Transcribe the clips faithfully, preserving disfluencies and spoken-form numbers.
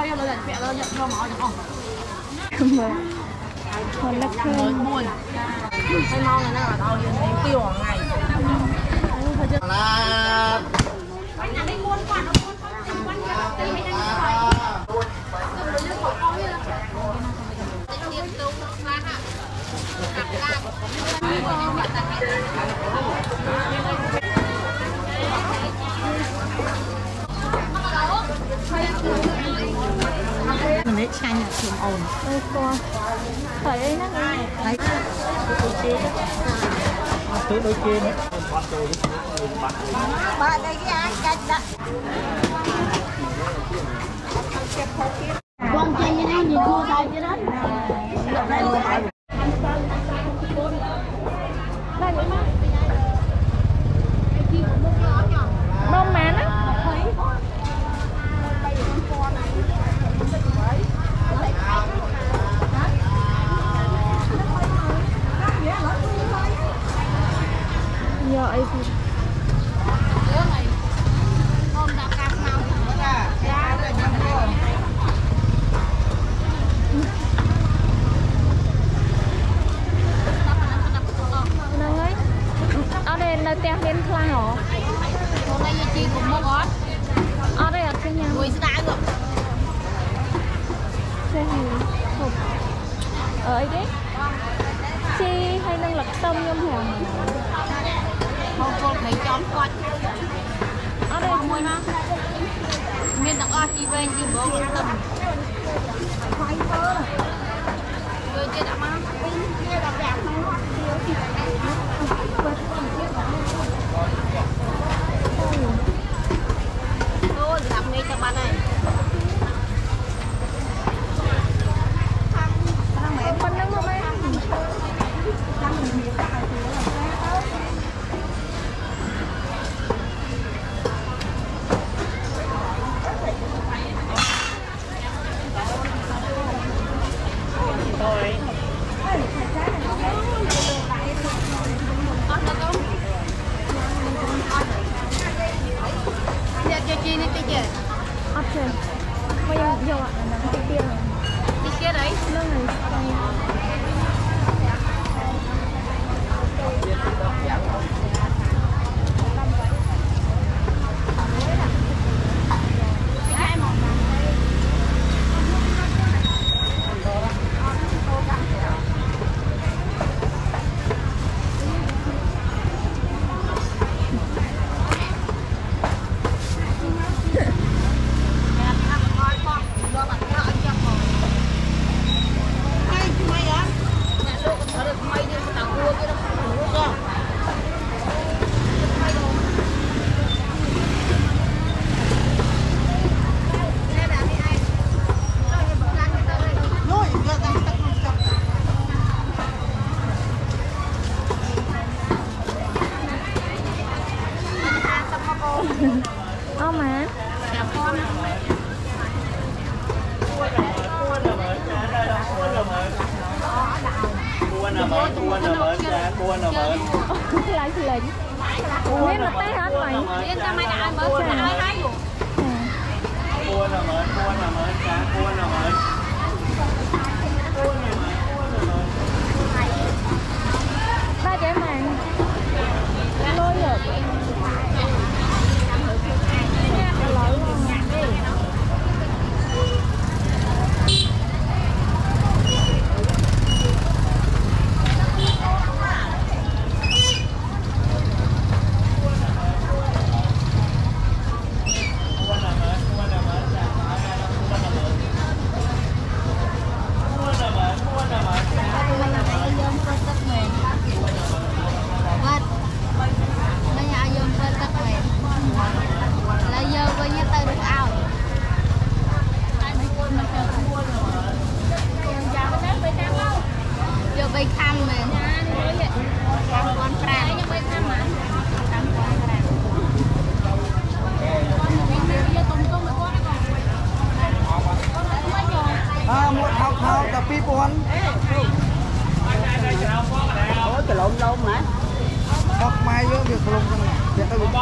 ค่อยเยอะเลยเปียแล้วเยอะมากเลยอ๋อคนละคนละคนบุญไปมองเลยนะเราอยู่ในเปลี่ยวไงครับไปไหนได้ม้วนก่อนเอาม้วนเขาตีวันเดียวตีไม่ได้ใส่เรื่องของเขาเนี่ยเรียนรู้มาค่ะหักล่างไม่ควรจะหักแต่มันได้ใช้หนักเทียมอ่อนเออตัวใส่ได้นะใส่ตัวโอเคนะบ้านได้กี่อันกันละวางใจยังไงดีกูใจยังไงน้องแม่นะเยอะไอ้พี่Hãy subscribe cho kênh Ghiền Mì Gõ Để không bỏ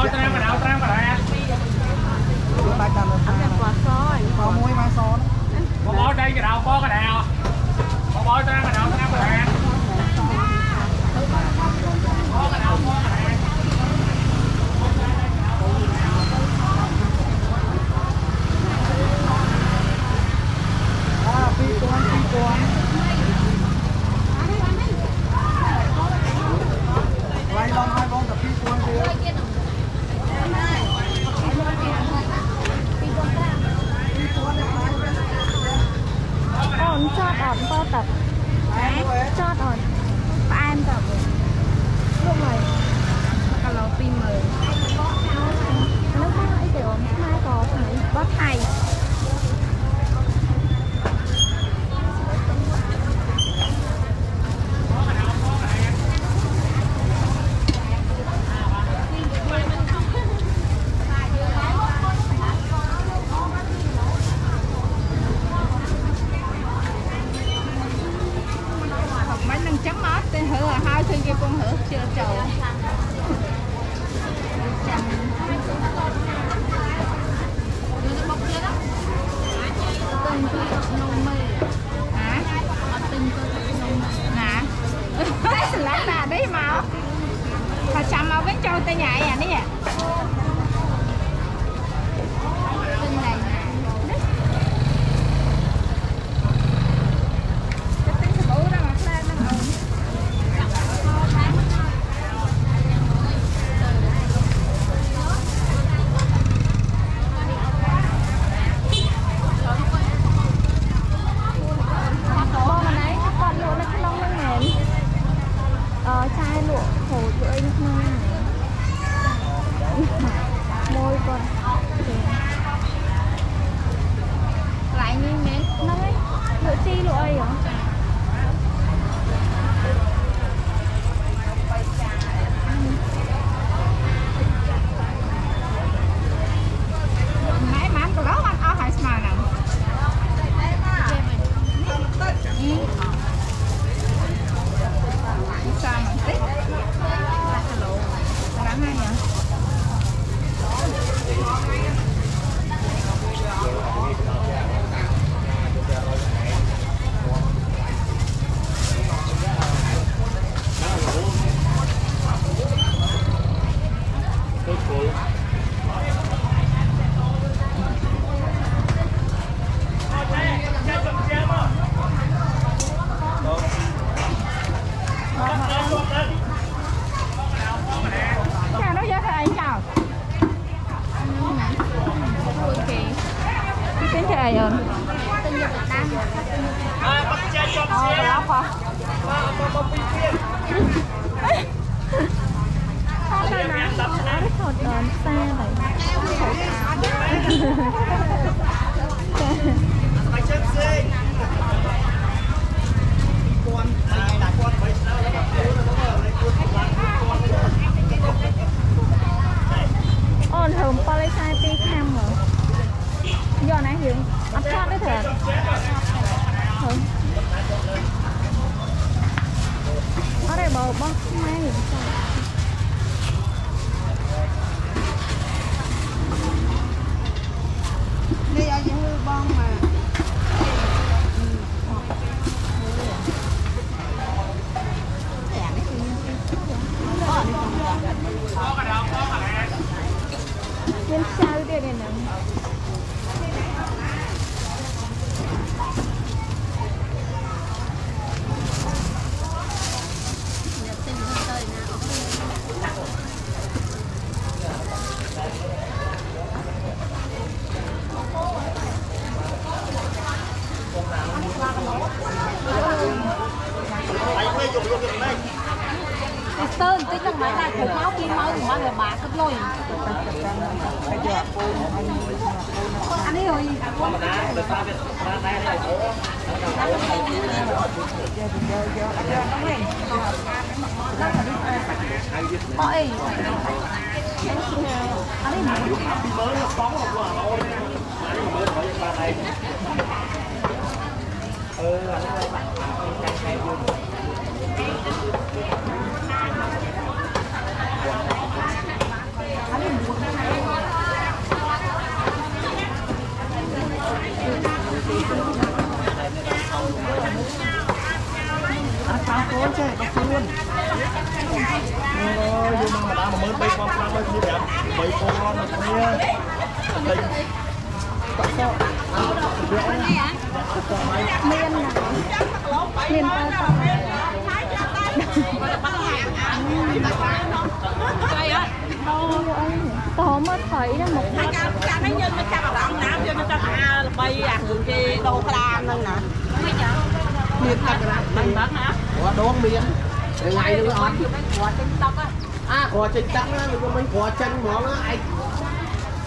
lỡ những video hấp dẫn อดอ่อนก็ตับจอดอ่อนปลาแอมตับลูกเลยกะเหลาปีเมย์แล้วก็ไอเดี๋ยวไม่ต่อไหนก็ไทยBây giờ người ta bay à, người kia đồ làm luôn nè. miếng thật là mình bớt hả? Có đốn miếng. Ngày nữa ăn. Có chân tóc á. À có chân tóc á, mình có chân món á anh.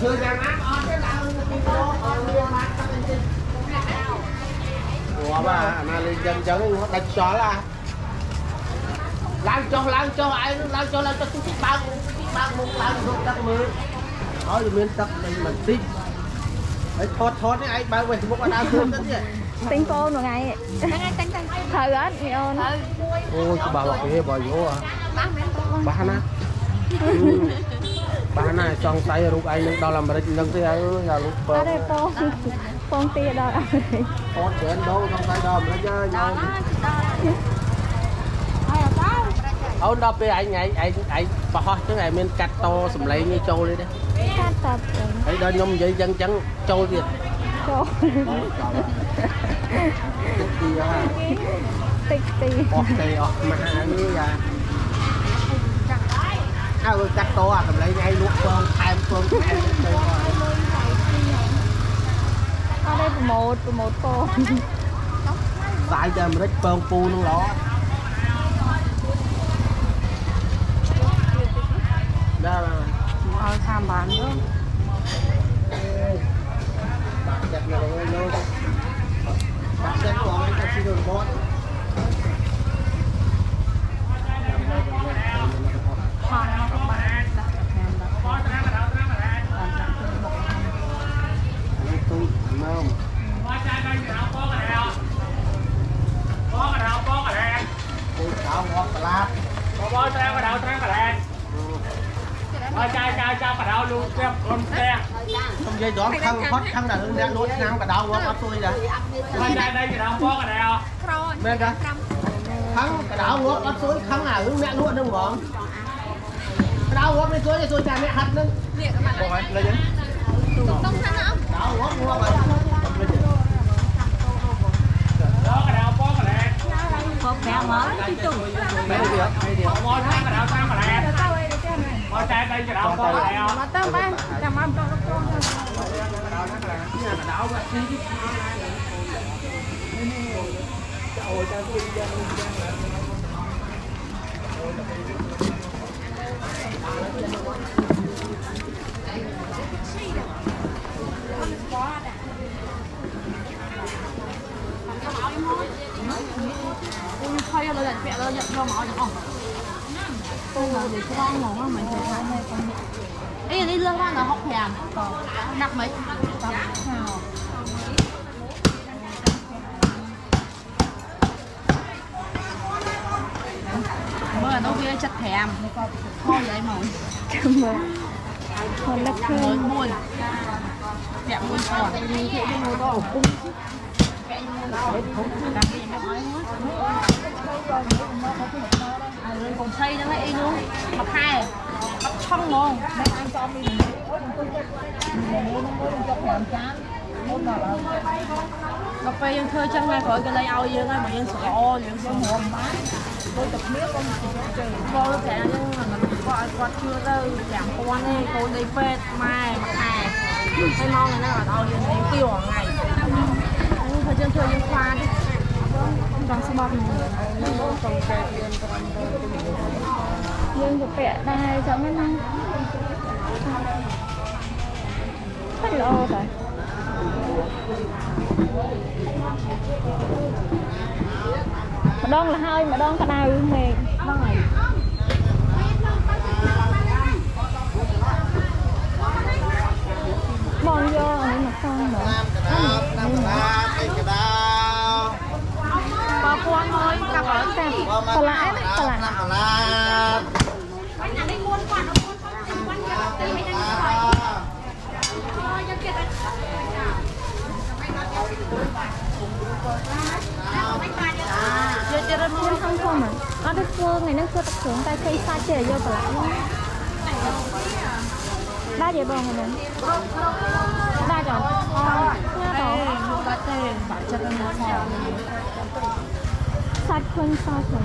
Thời gian ăn ăn cái nào cái đó ăn miếng ăn cái gì. Có mà mà lên chân chân nó đánh chó là. Lan cho lan cho ai lan cho lan cho tôi thích bao thích bao một lan một tắc mới. Nói miếng tắc này mình thích. Ấy thót thót đấy anh bao về một con đào thơm rất nhỉ. Tính cô rồi ngày thời đó thì ôn ôi bà bảo cái bà vô à bà na bà na trong tay lúc anh lúc đau làm bà nâng thế ấy là lúc bà đây con con tia đau con đến đâu trong tay đau nó nhớ nhau ông đau bây anh anh anh anh bà ho cái này mình cắt to sầm lấy như trâu đi đấy cắt tập ấy đôi nhom vậy chân trắng trâu gì trâu tích tì ha tích tì ọt tì ọt mà như là à vừa cắt to à cầm lấy ngay lúc con hai con ở đây một một con tại giờ mình thích con phu luôn đó đó là tham bán nữa đặt này luôn đặt cái con cái xin được bón dây đó khăn hot khăn là nó đốt nắng cả đau quá bắt tôi rồi đây đây đây cái đau bó cái này à bên đó khăn cái đau quá bắt tôi khăn là hướng mẹ luôn đúng không đau quá bên tôi thì tôi chạy mẹ hắt lên lấy nhá không khăn không đau quá mua vậy đó cái đau bó cái này hộp mẹ mở cái tủ mẹ gì vậy món khăn cái đau khăn cái này món trái đây cái đau bó cái này mà tao ban làm ăn cho nó con Ê, đi lơ ra nó học hèm đặt mấy mới là nó kia chặt thèm thôi vậy màu còn lắc thôi buồn đẹp buồn còn còn xây nó lại luôn bậc hai bậc xong luôn mấy anh cho mình bậc phê dân thưa chân ra khỏi cái lây ao dân mà dân sợ ô dân sợ mồm tôi tập nước con cô sẽ nhưng mà gọi quạt chưa đâu giảm con đi cô đi phê mai bậc hai cái non này nó ở đâu dân tiêu ở ngày thưa chân thưa dân khoa đi còn sao bọc nhưng thực hiện đây chẳng mấy năm rất là ô rồi mà đoan là hơi mà đoan cả đau mệt vâng rồi bon vô rồi mà con nữa bà con ơi, cặp ở xem bà lãi đấy, bà lãi dân không không à ở đất phương này nó chưa tập xuống tay cây xa chề vô bà lãi luôn ba giờ bồng rồi nè ba giờ thôi nha tổ bà tiền bà chất ăn một mò sạch hơn xa rồi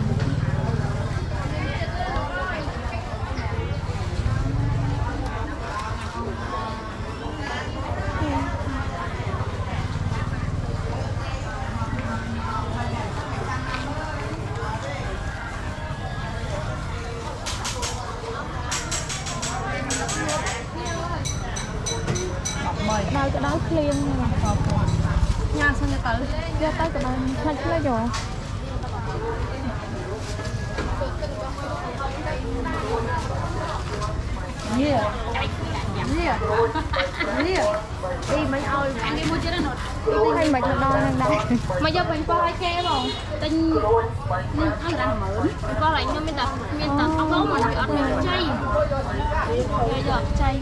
Dia tak kena macam lagi orang. Dia, dia, dia. Đi mấy ao anh đi mua chứ nó hay mệt nó đau nên đau mà do mình coi che không tinh ăn ăn mượn coi lại nó mới tập mới tập ông bố mình bị ăn mình chay bây giờ chay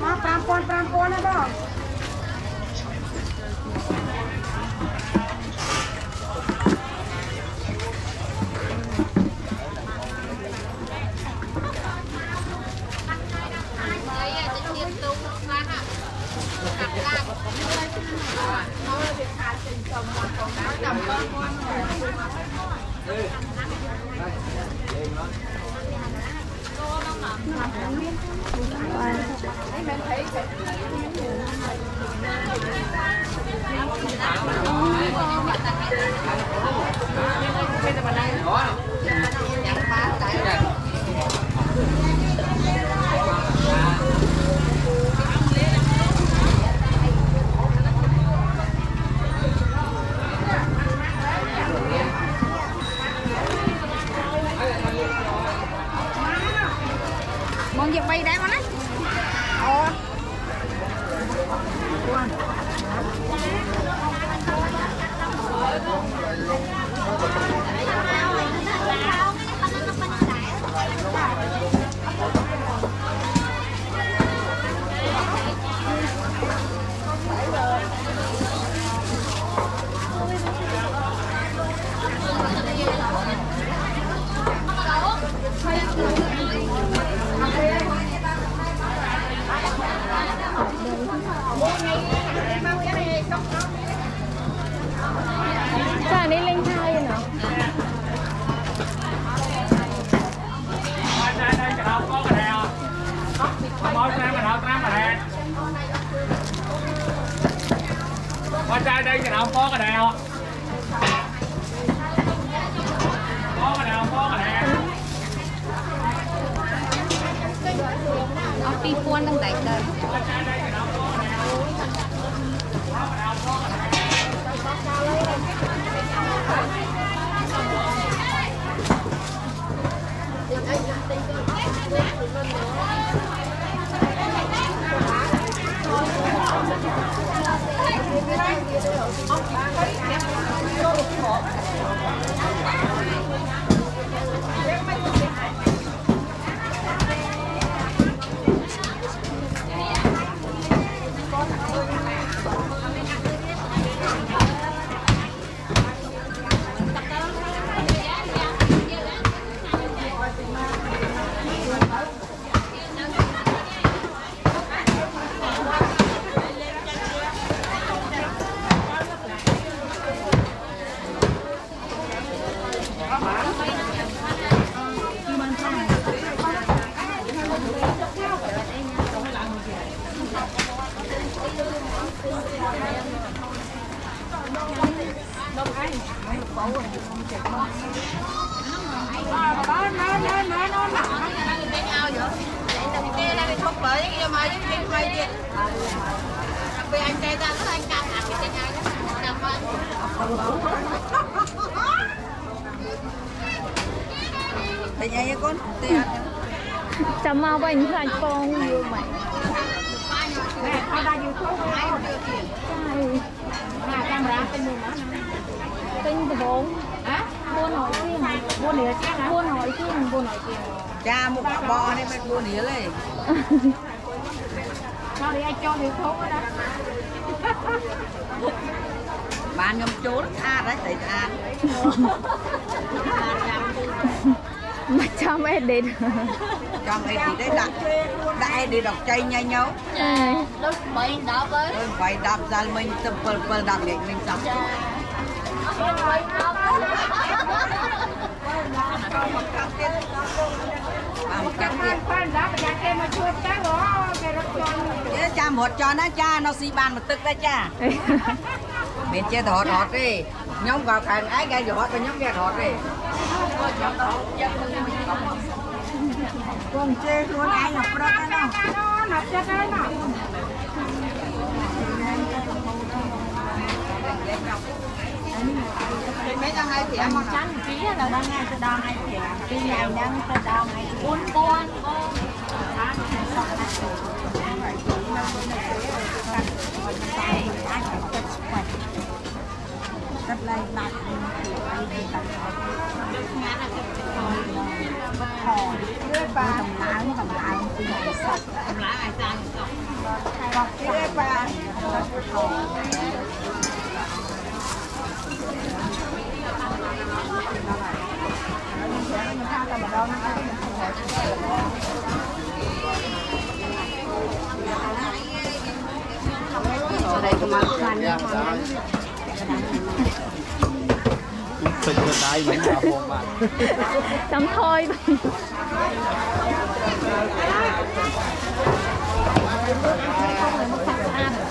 má pram pon pram pon này đó chay nhai nhau lúc bảy đạp với bảy đạp ra mình tập phần phần đạp để mình tập cha một cho nó cha nó xi bàn một tức đấy cha mình chơi thọt thọt đi nhóm vào càng ái cái gì hết cái nhóm kia thọt đi con chê luôn ai nhập ra cái nào nhập ra cái nào mấy đang hay thì màu trắng kia là đang ngay từ đòn hay thì cái này đang từ đòn này bốn con con cắt lại mặt bà làm láng làm láng sạch làm láng ai sang bọc cái bà đây tụi mày ăn nha sạch đây mình vào phòng bạn xong thôi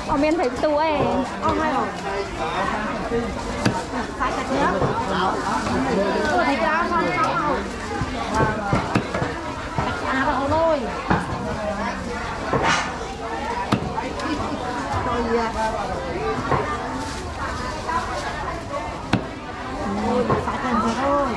ở bên thấy tú ấy ông hay không phải cắt nhớ tôi ra con không à vào thôi rồi ôi phải cần rồi thôi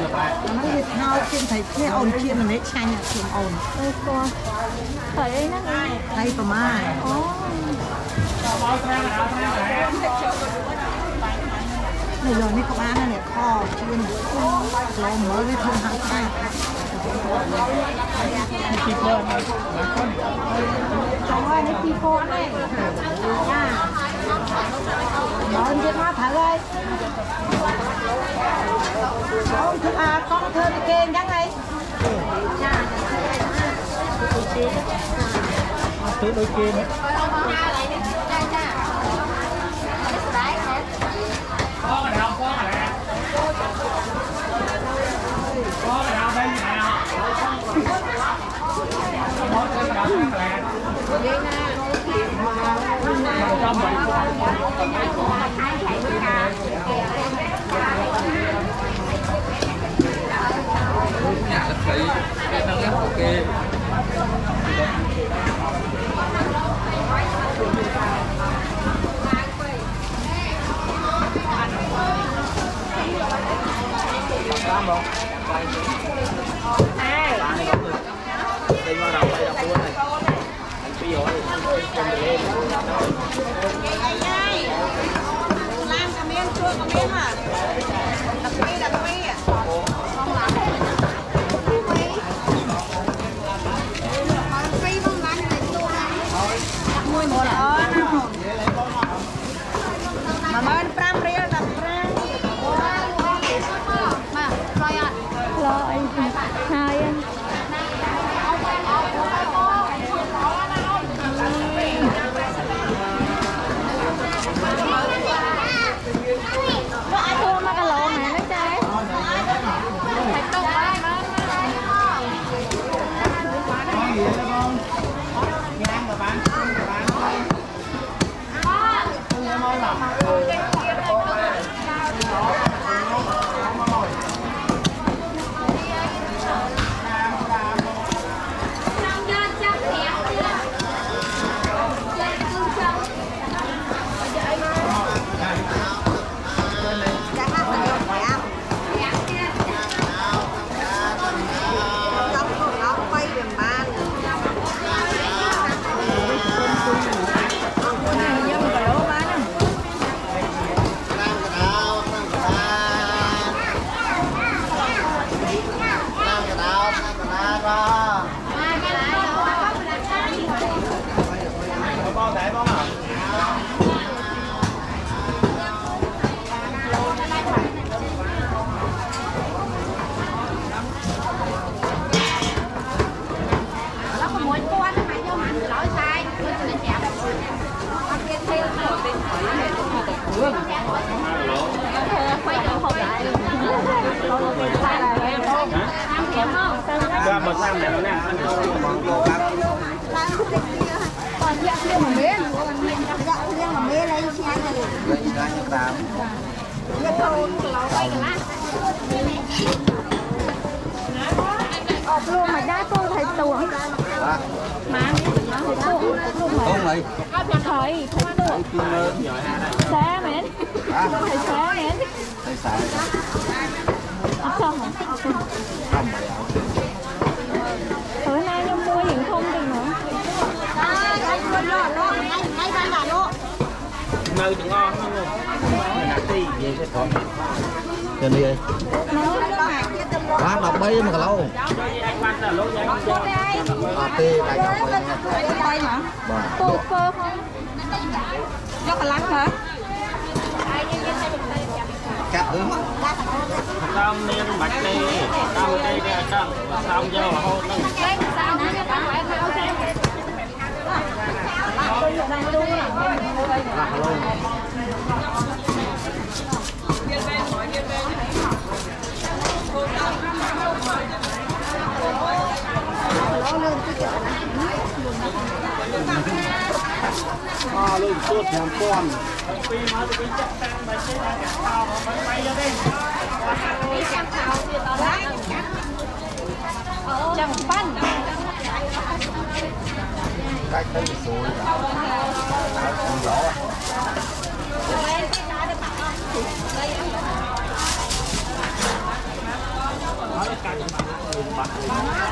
nó Việt Nam chiên thấy cái ồn chiên là lấy chanh à chiên ồn thấy nó thấy của mai này rồi này các bạn này này kho chiên rồi mới với thơm hạt cay trời ơi này chi phô này nha món Việt Nam thử đây ông thưa à con thưa cái kênh chắc này tới đôi kênh Hãy subscribe cho kênh Ghiền Mì Gõ để không bỏ lỡ những video hấp dẫn. Nơi thì ngon lắm luôn. Đi về cái con. Trên đi ơi. Quá đọc bấy mà lâu. À tê đại đọc bấy. Đây mà. Tô phơ không? Cho cả lát hả? Cắt ướm. Tao nên bạch đi. Tao đây ra tao. Tao vô là hôn đó. Tao nó cho tao phải không xem. Lên suốt hàng con. Chẳng phân. Cách thấy rồi. Không rõ.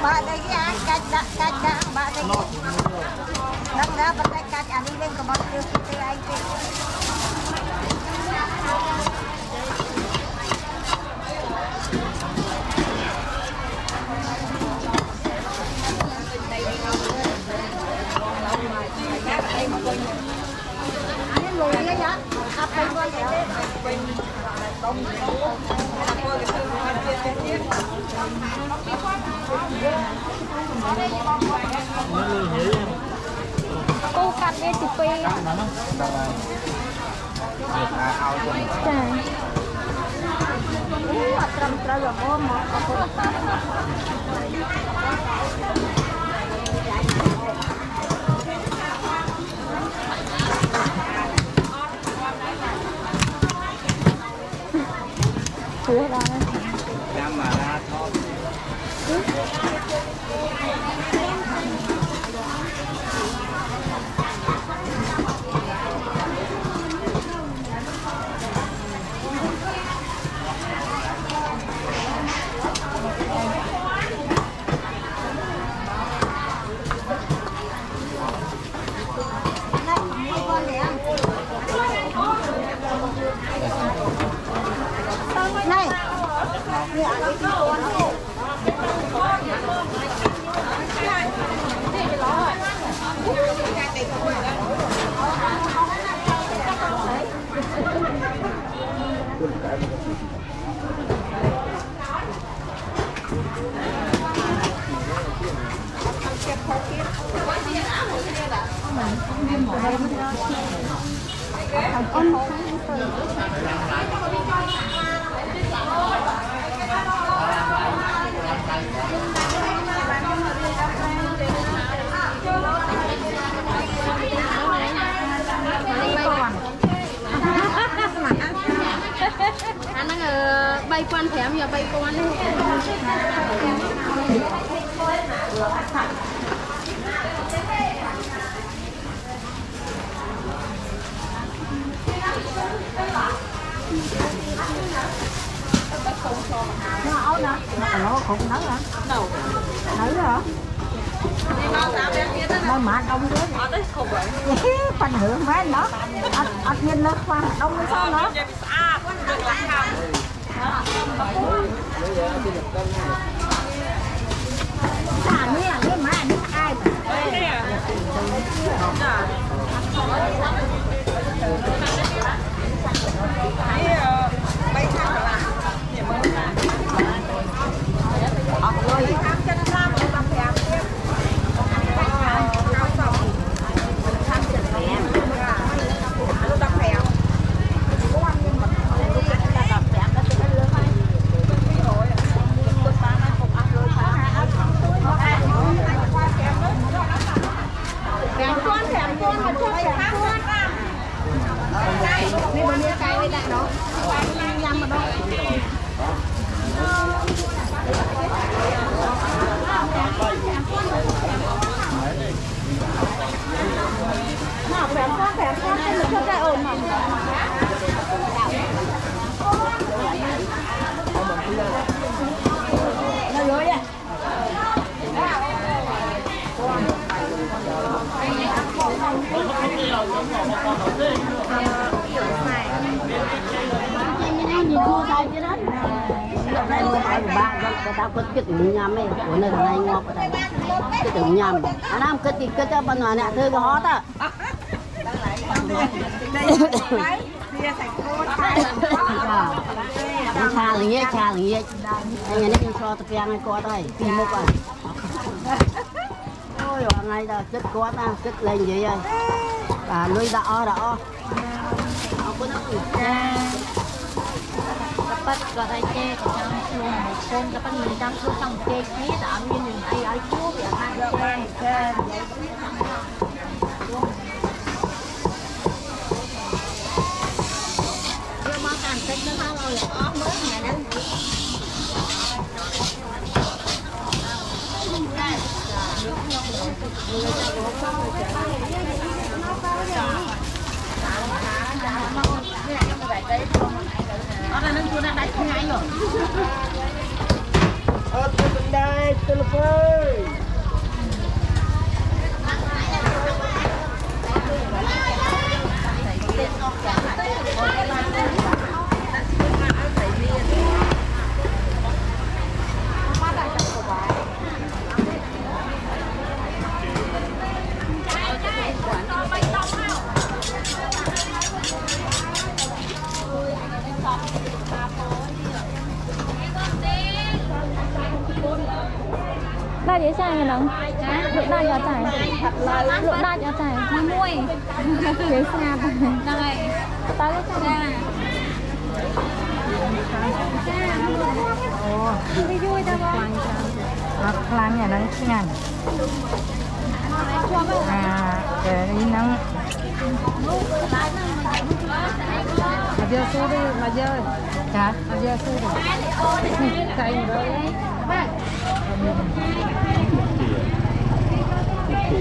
Bạn đây cái ai cách đã cách đã bạn đây. Đắp đá bạn đây cách anh đi lên của bạn tiêu tiêu anh tiêu. Cô cặp nghe chị Phi á. Trời. Ú, ở trầm trời là bố mọt. Hãy subscribe cho kênh Ghiền Mì Gõ để không bỏ bay quan thèm giờ bay quan đấy. Nó áo đó, nó cũng nắng hả? Đâu? Nắng hả? Nó mát đông đấy. Phần hưởng mấy nó, ăn nhiên nó khoan đông với sao nó? Trả nè, cái má đi ai mà. Hãy subscribe cho kênh Ghiền Mì Gõ để không bỏ lỡ Thank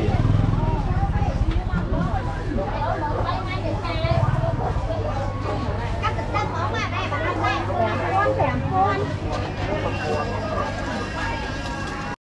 you.